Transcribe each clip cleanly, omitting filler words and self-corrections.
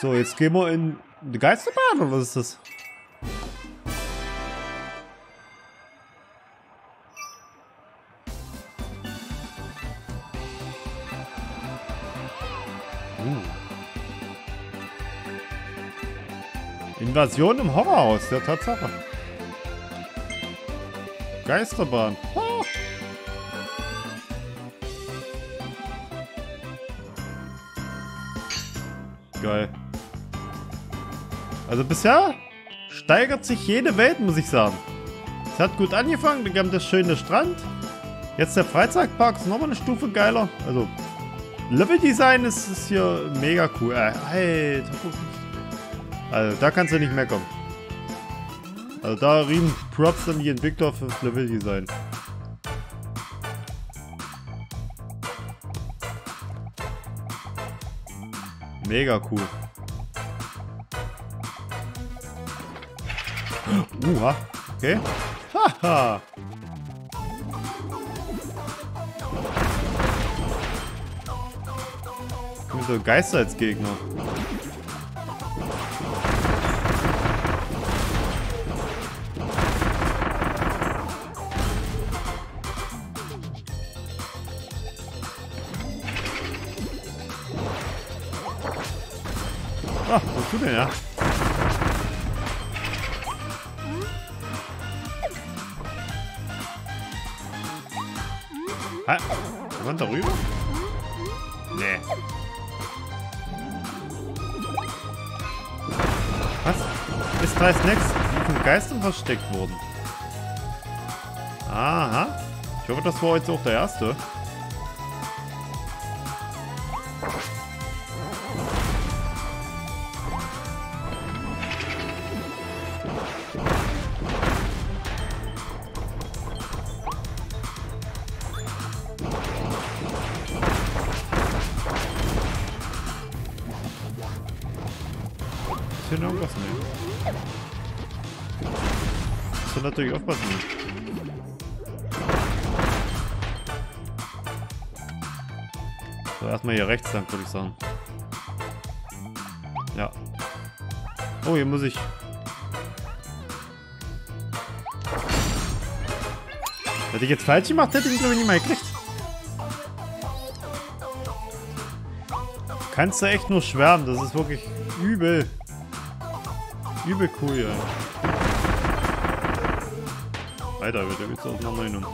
So, jetzt gehen wir in die Geisterbahn, oder was ist das? Invasion im Horrorhaus, der Tatsache. Geisterbahn. Oh. Geil. Also bisher steigert sich jede Welt, muss ich sagen. Es hat gut angefangen, dann kam der schöne Strand. Jetzt der Freizeitpark ist nochmal eine Stufe geiler. Also Leveldesign ist hier mega cool. Alter. Also da kannst du nicht mehr kommen. Also da rieben Props an die Entwickler fürs Leveldesign. Mega cool. Uha, okay. Haha. Mit so Geister als Gegner. Ah, was tut denn ja? Hä? Jemand darüber? Nee. Was? Ist drei Snacks, die von Geistern versteckt wurden. Aha. Ich hoffe, das war jetzt auch der erste. Hier noch was nehmen. Musst du natürlich aufpassen. So, erstmal hier rechts lang, würde ich sagen. Ja. Oh, hier muss ich. Hätte ich jetzt falsch gemacht, hätte ich ihn, glaube ich, nicht mal gekriegt. Kannst du echt nur schwärmen, das ist wirklich übel. Übel cool, ja. Weiter, da gibt's auch noch einen.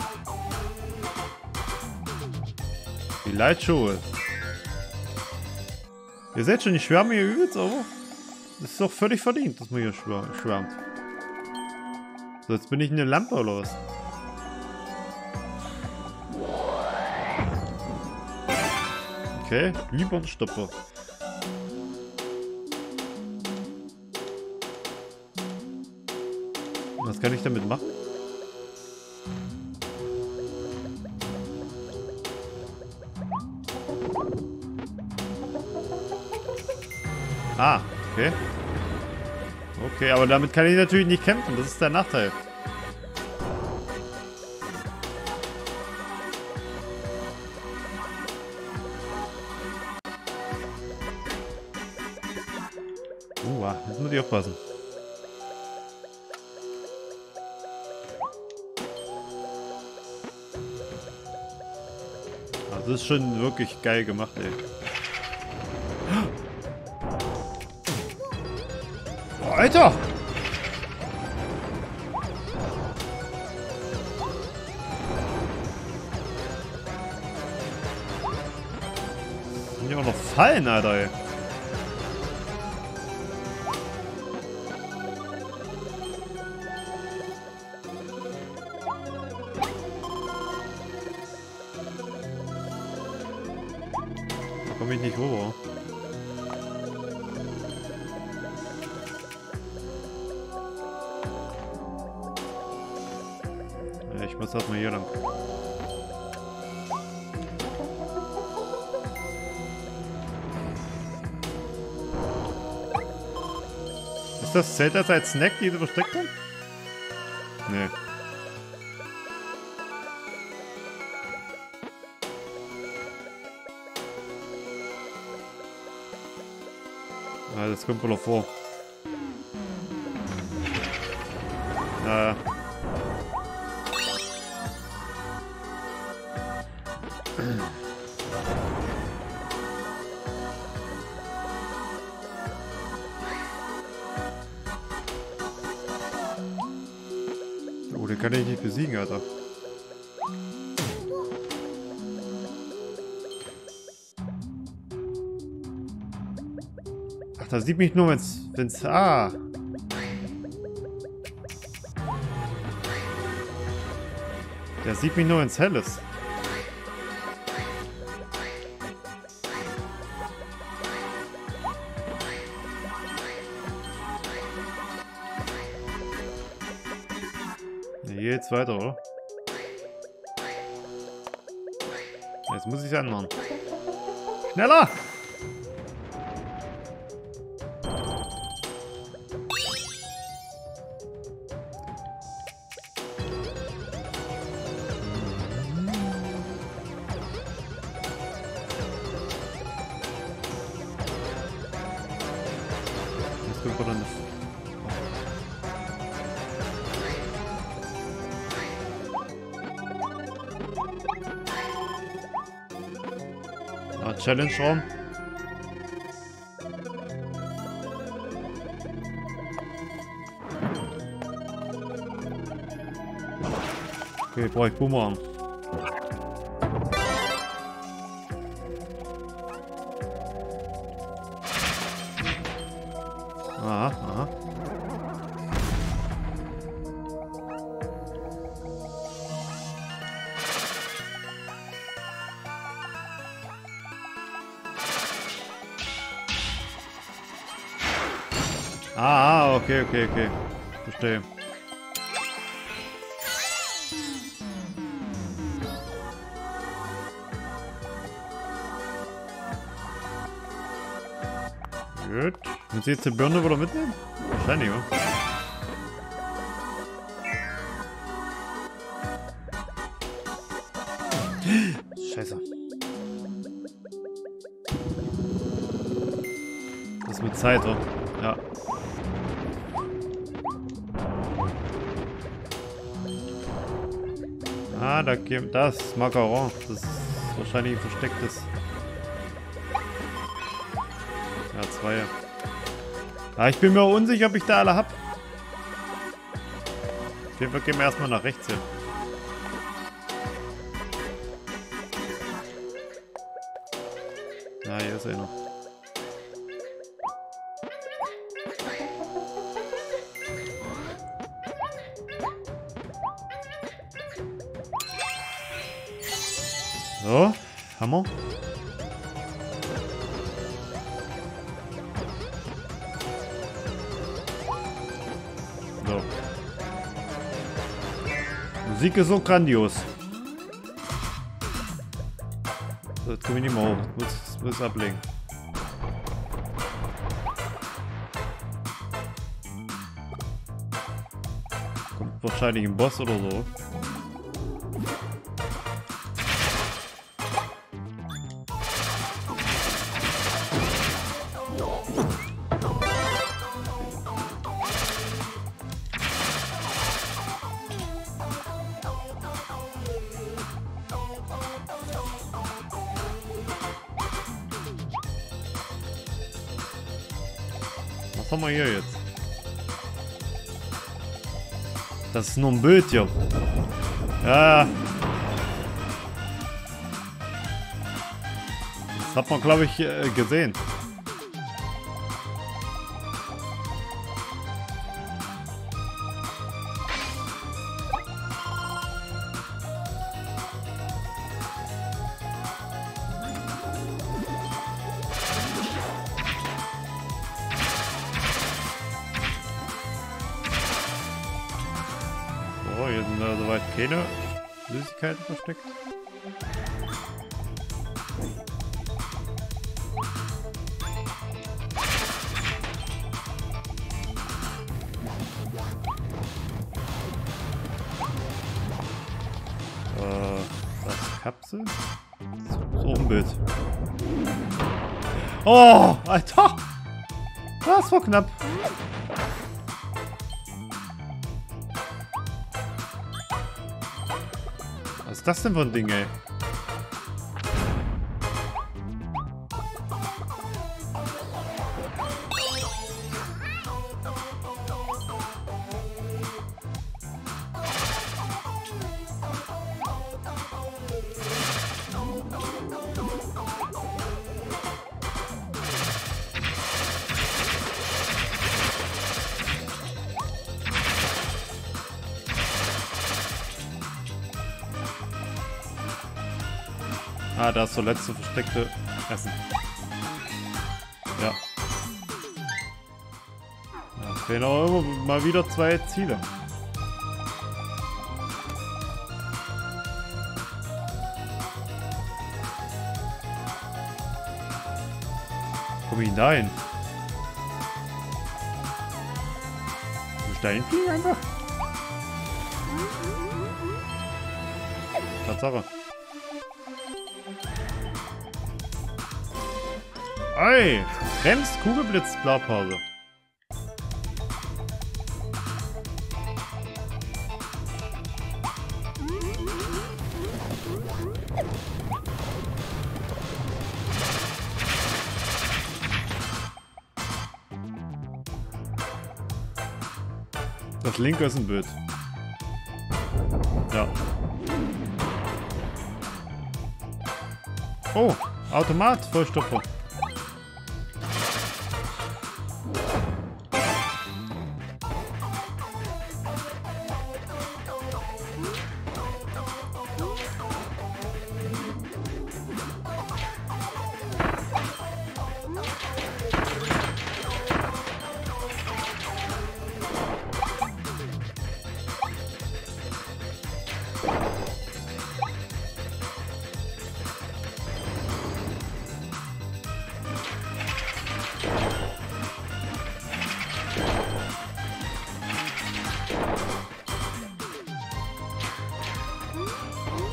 Die Lightshow. Ihr seht schon, ich schwärme hier übelst, aber es ist doch völlig verdient, dass man hier schwärmt. So, jetzt bin ich in der Lampe oder was? Okay, lieber ein Stopper. Was kann ich damit machen? Ah, okay. Okay, aber damit kann ich natürlich nicht kämpfen. Das ist der Nachteil. Jetzt muss ich aufpassen. Das ist schon wirklich geil gemacht, ey. Oh, Alter! Das sind ja auch noch Fallen, Alter, ey. Komme ich nicht rüber. Ja, ich muss halt mal hier lang. Ist das Zelt als ein Snack, die sie versteckt haben? Nee. Ja, das kommt wohl noch vor. Ja. Oh, den kann ich nicht besiegen, Alter. Ach, das sieht mich nur, wenn's... Ah! Der sieht mich nur, wenn's hell ist. Hier geht's weiter, oder? Jetzt muss ich's anmachen. Schneller! Challenge-Raum. Okay, brauche ich Boomerang. Aha, aha. Ah, okay. Verstehe. Gut. Wenn sie jetzt die Birne wieder mitnehmen? Wahrscheinlich, oder? Scheiße. Das ist mit Zeit, oder? Ja. Ah, da gibt das Macaron. Das ist wahrscheinlich ein verstecktes. Ja, zwei. Ah, ich bin mir unsicher, ob ich da alle hab. Auf jeden Fall gehen wir erstmal nach rechts hin. Ah, hier ist er noch. So, Hammer. So. Musik ist so grandios. So, jetzt komme ich nicht mehr hoch. Muss ablegen. Kommt wahrscheinlich ein Boss oder so. Was haben wir hier jetzt? Das ist nur ein Bild hier. Ja. Das hat man, glaube ich, gesehen. Oh, hier sind da soweit keine Süßigkeiten versteckt. Das Kapsel? So ein Bild. Oh, Alter! Das war knapp. Was ist das denn für ein Ding, ey? Ah, da ist so letzte versteckte Essen. Ja. Da fehlen auch immer mal wieder zwei Ziele. Komm hinein. Stein fliegen einfach. Tatsache. Ei! Bremst, Kugelblitz, Blaupause. Das linke ist ein Bild. Ja. Oh, Automat, Vollstopfer.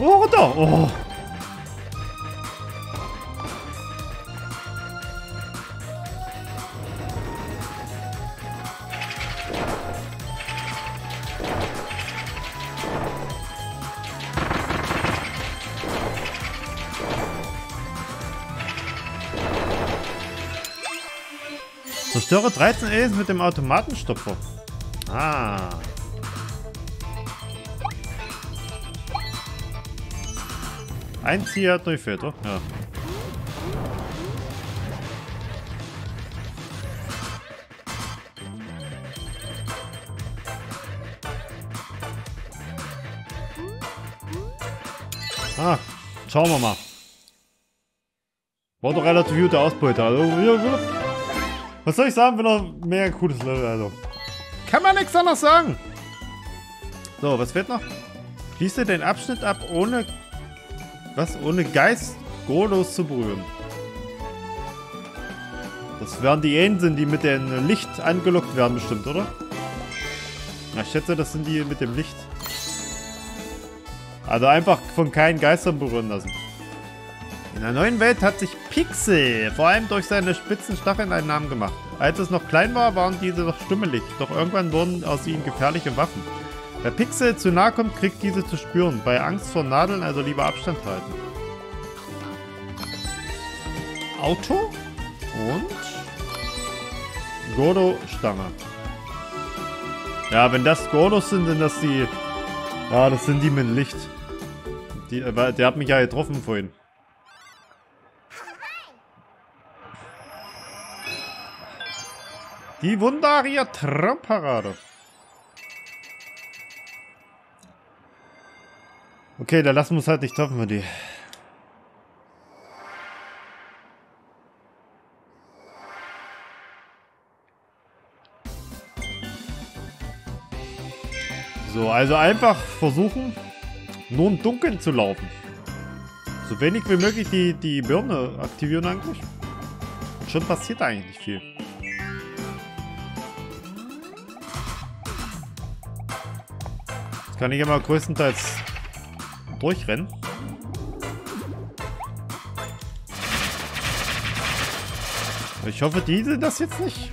Oh, runter! Oh! Zerstöre 13 Aliens mit dem Automatenstopfer. Ah. Ein Ziel hat noch gefehlt, oder? Ja. Ah, schauen wir mal. War doch relativ guter Ausbeute. Also, was soll ich sagen, wenn er mega cooles Level, also. Kann man nichts anderes sagen. So, was fehlt noch? Schließe den Abschnitt ab, ohne... Was? Ohne Geist golos zu berühren. Das werden die Ähnlichen, die mit dem Licht angelockt werden, bestimmt, oder? Na, ich schätze, das sind die mit dem Licht. Also einfach von keinen Geistern berühren lassen. In der neuen Welt hat sich Pixel vor allem durch seine spitzen Stacheln einen Namen gemacht. Als es noch klein war, waren diese noch stummelig, doch irgendwann wurden aus ihnen gefährliche Waffen. Wer Pixel zu nahe kommt, kriegt diese zu spüren. Bei Angst vor Nadeln also lieber Abstand halten. Auto und Gordo-Stange. Ja, wenn das Gordos sind, dann das die... Ja, das sind die mit Licht. Der hat mich ja getroffen vorhin. Die Wundaria-Traumparade. Okay, da lassen wir uns halt nicht treffen, wir die. So, also einfach versuchen, nur im Dunkeln zu laufen. So wenig wie möglich die Birne aktivieren eigentlich. Und schon passiert eigentlich nicht viel. Das kann ich ja mal größtenteils... durchrennen. Ich hoffe, die sind das jetzt nicht.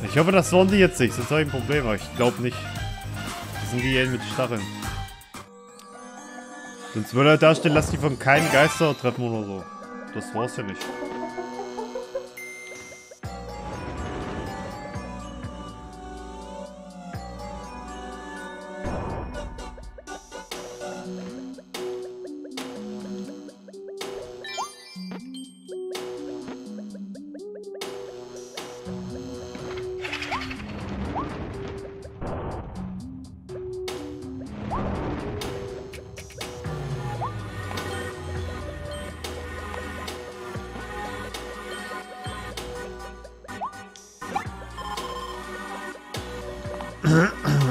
Ich hoffe, das wollen die jetzt nicht, sonst habe ich ein Problem, aber ich glaube nicht. Das sind die Jäden mit Stacheln. Sonst würde er dastehen, lass die von keinem Geister treffen oder so. Das war's ja nicht.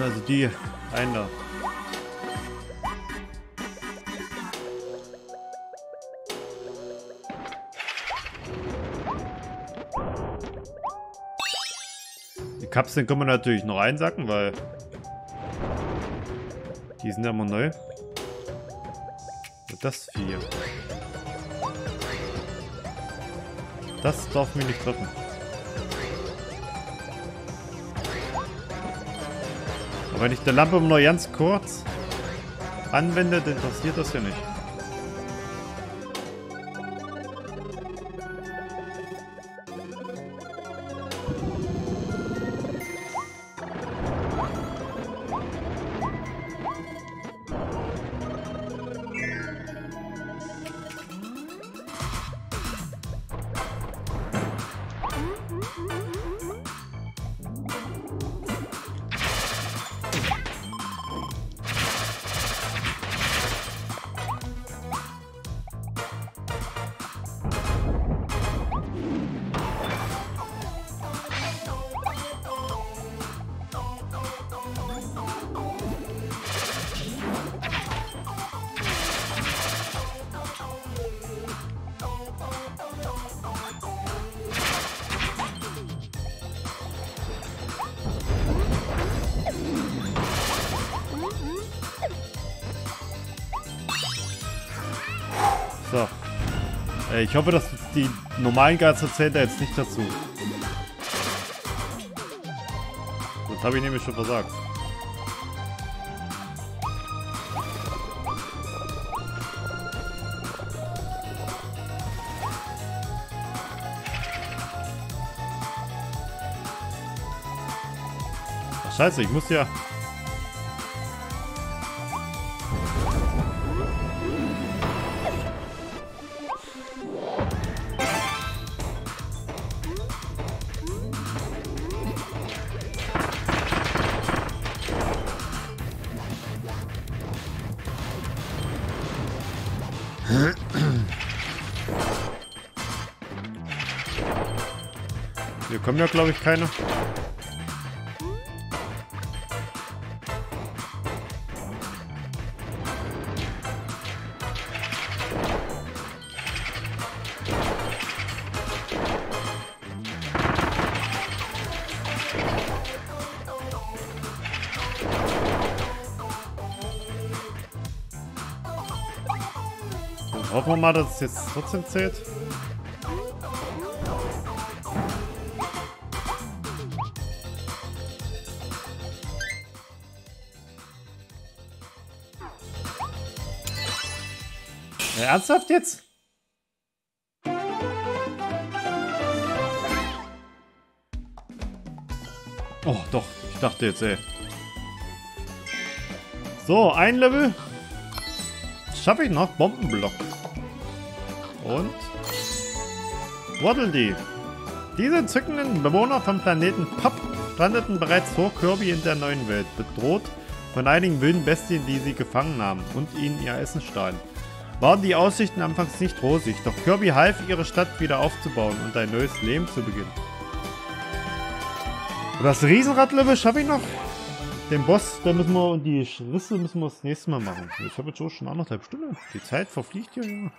Also die einen da. Die Kapseln können wir natürlich noch einsacken, weil die sind ja immer neu. Das hier. Das darf mich nicht treffen. Wenn ich die Lampe nur ganz kurz anwende, dann passiert das ja nicht. So. Ich hoffe, dass die normalen Geister zählt da jetzt nicht dazu. Das habe ich nämlich schon versagt. Ach, scheiße, ich muss ja... Hier kommen ja, glaube ich, keine. Dann hoffen wir mal, dass es jetzt trotzdem zählt. Ernsthaft jetzt? Oh, doch. Ich dachte jetzt, ey. So, ein Level. Schaffe ich noch. Bombenblock. Und? Waddle Dee. Diese zückenden Bewohner vom Planeten Pop strandeten bereits vor Kirby in der neuen Welt, bedroht von einigen wilden Bestien, die sie gefangen nahmen und ihnen ihr Essen stahlen. waren die Aussichten anfangs nicht rosig, doch Kirby half, ihre Stadt wieder aufzubauen und ein neues Leben zu beginnen. Das Riesenradlevel schaffe ich noch. Den Boss, da müssen wir, und die Risse müssen wir das nächste Mal machen. Ich habe jetzt schon 1,5 Stunden. Die Zeit verfliegt hier. Ja.